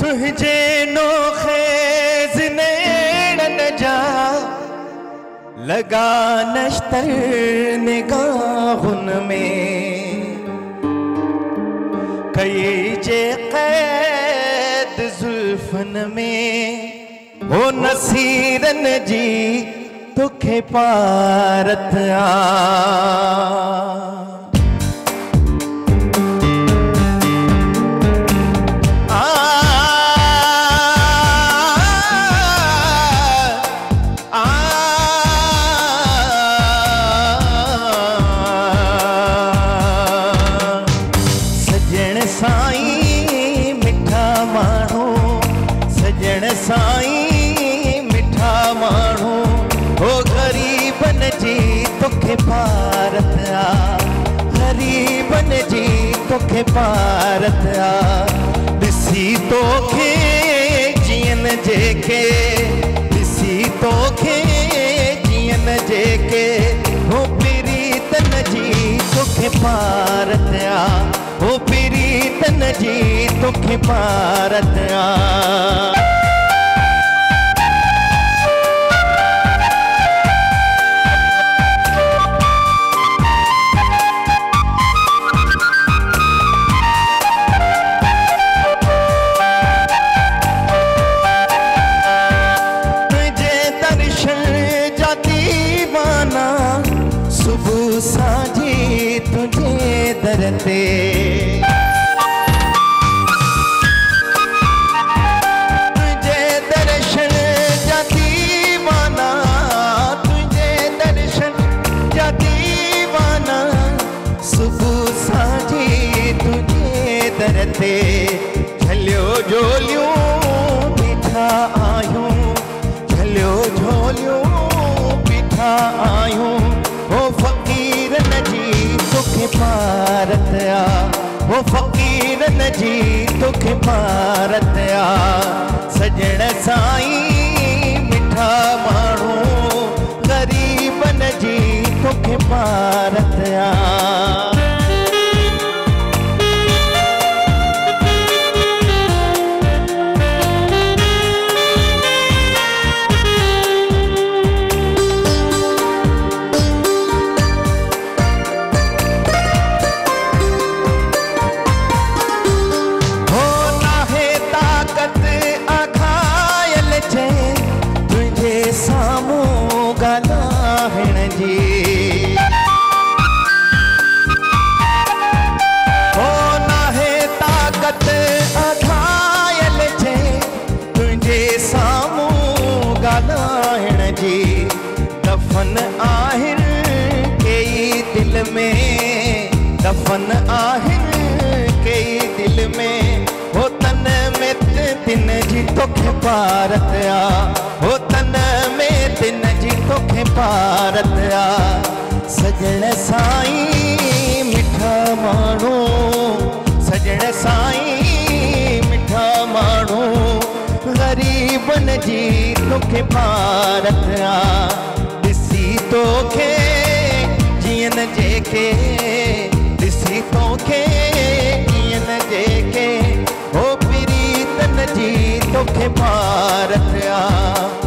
तुझे नोखेज ने नजा लगा नश्तर निगाहुन में कई जे कैद जुल्फन में हो नसीरन जी तुखे पारत साईं मिठा माण्हू सजण साईं मिठा माण्हू हो गरीबन जी तोखे भारत आ गरीबन जी तोखे भारत आ ॾिसी तोखे जीअन जेके ॾिसी तोखे जीअन जेके हो प्रीतन जी तोखे भारत आ हो प्रीतन जी तोखे भारत आ साझी तुझे दरते तुझे दर्शन जाती वाना तुझे दर्शन जाती वाना सुबह साझी तुझे दरते झल्यो झोलियो बीठा आयूं झल्यो झोलियो बीठा आयूं तोखे भारत आ वो फकीरन जी तोखे भारत आ सजण साईं मिठा माण्हू गरीबन जी तोखे भारत आ दफन आहिर कई दिल में दफन आहिर कई दिल में हो तन में दिन जी तोखे भारत आ हो तन में दिन जी तोखे भारत आ सजण साईं मिठा माण्हू सजण साईं मिठा माण्हू गरीबन जी तोखे भारत आ तोखे जीअन जेके ॾिसी तोखे जीअन जेके हो प्रीतन जी तोखे भारत आ।